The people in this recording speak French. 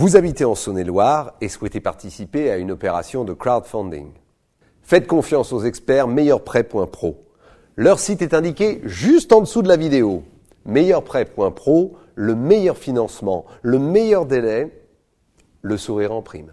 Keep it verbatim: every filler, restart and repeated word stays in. Vous habitez en Saône et Loire et souhaitez participer à une opération de crowdfunding. Faites confiance aux experts meilleur prêt point pro. Leur site est indiqué juste en dessous de la vidéo. meilleur prêt point pro, le meilleur financement, le meilleur délai, le sourire en prime.